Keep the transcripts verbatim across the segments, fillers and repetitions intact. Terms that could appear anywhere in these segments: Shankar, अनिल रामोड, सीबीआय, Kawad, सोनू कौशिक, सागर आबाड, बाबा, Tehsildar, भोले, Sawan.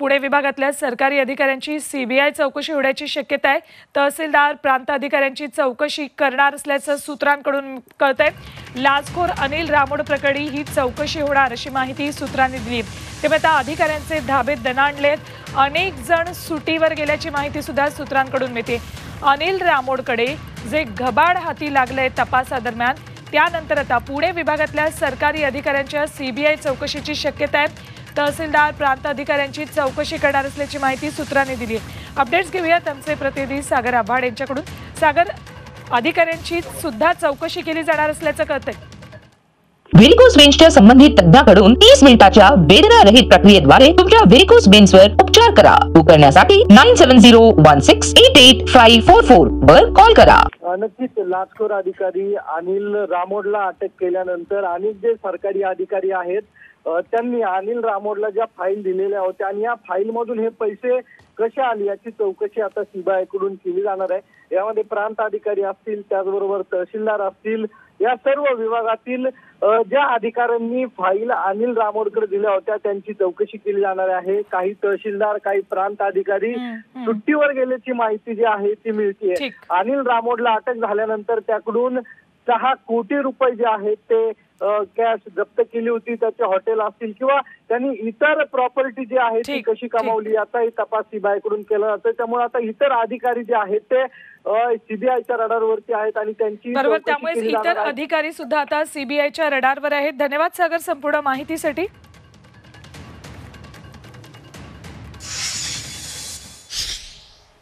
पुणे विभागातल्या सरकारी अधिकाऱ्यांची सीबीआय चौकशी होण्याची शक्यता आहे। तहसीलदार प्रांत अधिकाऱ्यांची चौकशी करणार असल्याचं सूत्रांकडून कळतंय। लाचखोर अनिल रामोड प्रकरणी ही चौकशी होणार अशी माहिती सूत्रांनी दिली। त्यामुळे आता अधिकाऱ्यांचे धाबे दणाणलेत, अनेक जण सुटीवर गेल्याची माहिती सुद्धा सूत्रांकडून मिळते। अनिल रामोडकडे जे घबाड हाती लागले तपासादरम्यान, त्यानंतर आता पुणे विभागातल्या सरकारी अधिकाऱ्यांच्या सीबीआय चौकशीची शक्यता आहे। तहसीलदार प्रांत अधिकाऱ्यांची चौकशी करणार असल्याची माहिती सूत्रांनी दिली। अपडेट्स घेऊयात आमचे प्रतिनिधी सागर आबाड यांच्याकडून। सागर, अधिकाऱ्यांची सुद्धा चौकशी केली जाणार असल्याचं कळतंय। व्हेरिकोज वेन्सच्या संबंधित तज्ञाकडून तीस मिनिटाच्या वेदनारहित प्रक्रियेद्वारे तुमच्या व्हेरिकोज वेन्सवर उपचार करा। तो करण्यासाठी नऊ सात शून्य एक छे आठ आठ पाच चार चार वर कॉल करा। नक्कीच लाचखोर अधिकारी अनिल रामोडला अटक केल्यानंतर अनेक जे सरकारी अधिकारी आहेत त्यांनी अनिल रामोडला ज्या फाईल दिलेल्या होत्या आणि या फाईलमधून हे पैसे कसे आले याची चौकशी आता सीबीआयकडून केली जाणार आहे। यामध्ये प्रांत अधिकारी असतील, त्याचबरोबर तहसीलदार असतील, या सर्व विभागातील ज्या अधिकाऱ्यांनी फाईल अनिल रामोडकडे दिल्या होत्या त्यांची चौकशी केली जाणार आहे। काही तहसीलदार, काही प्रांत अधिकारी सुट्टीवर गेल्याची माहिती जी आहे ती मिळते। अनिल रामोडला अटक झाल्यानंतर त्याकडून सहा कोटी रुपये जे आहेत ते कॅश जप्त केली होती। त्याचे हॉटेल असतील किंवा त्यांनी इतर प्रॉपर्टी जी आहे ती कशी कमावली आता ही तपास सीबीआयकडून केला जातो। त्यामुळे आता इतर अधिकारी जे आहेत ते सीबीआयच्या रडारवरती आहेत आणि त्यांची बरोबर त्यामुळे इतर अधिकारी सुद्धा आता सीबीआयच्या रडारवर आहेत। धन्यवाद सागर संपूर्ण माहितीसाठी।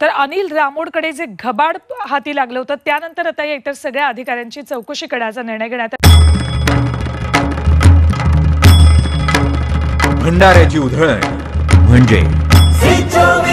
तर अनिल रामोडकडे जे घबाड हाती लागलं होतं त्यानंतर आता इतर सगळ्या अधिकाऱ्यांची चौकशी करण्याचा निर्णय घेण्यात भंडाऱ्याची उधळण म्हणजे